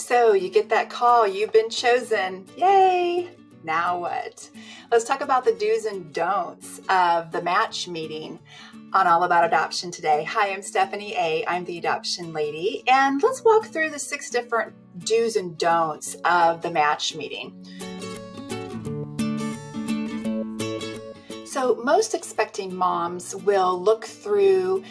So you get that call, you've been chosen, yay! Now what? Let's talk about the do's and don'ts of the match meeting on All About Adoption today. Hi, I'm Stephanie A. I'm the adoption lady, and let's walk through the 6 different do's and don'ts of the match meeting. So most expecting moms will look through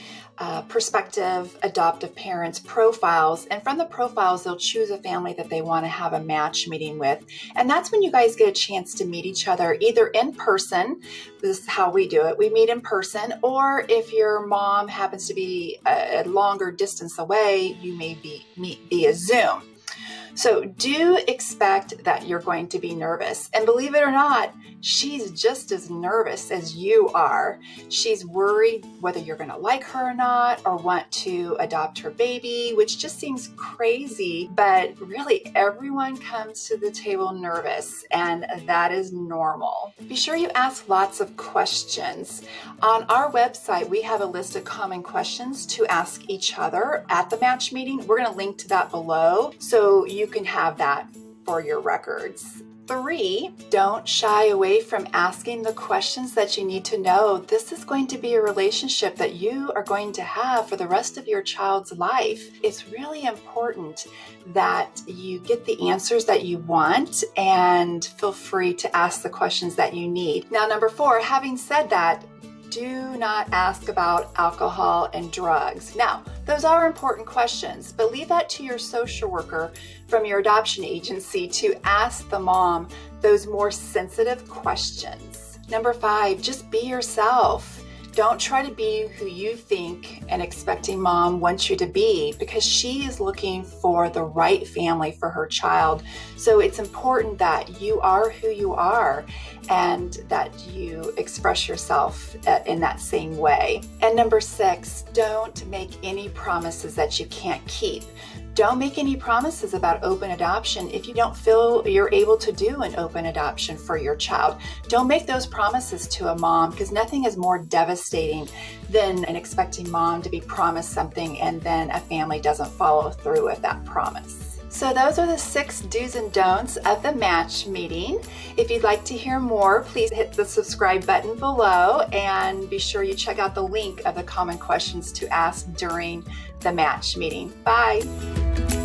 prospective adoptive parents' profiles, and from the profiles they'll choose a family that they want to have a match meeting with. And that's when you guys get a chance to meet each other, either in person — this is how we do it, we meet in person — or if your mom happens to be a longer distance away, you may meet via Zoom. So do expect that you're going to be nervous. And believe it or not, she's just as nervous as you are. She's worried whether you're going to like her or not, or want to adopt her baby, which just seems crazy. But really, everyone comes to the table nervous, and that is normal. Be sure you ask lots of questions. On our website, we have a list of common questions to ask each other at the match meeting. We're going to link to that below, so you can have that for your records. 3, don't shy away from asking the questions that you need to know. This is going to be a relationship that you are going to have for the rest of your child's life. It's really important that you get the answers that you want, and feel free to ask the questions that you need. Now, number 4, having said that, do not ask about alcohol and drugs. Now, those are important questions, but leave that to your social worker from your adoption agency to ask the mom those more sensitive questions. Number 5, just be yourself. Don't try to be who you think an expecting mom wants you to be, because she is looking for the right family for her child. So it's important that you are who you are, and that you express yourself in that same way. And number 6, don't make any promises that you can't keep. Don't make any promises about open adoption if you don't feel you're able to do an open adoption for your child. Don't make those promises to a mom, because nothing is more devastating than an expecting mom to be promised something and then a family doesn't follow through with that promise. So those are the 6 do's and don'ts of the match meeting. If you'd like to hear more, please hit the subscribe button below, and be sure you check out the link of the common questions to ask during the match meeting. Bye.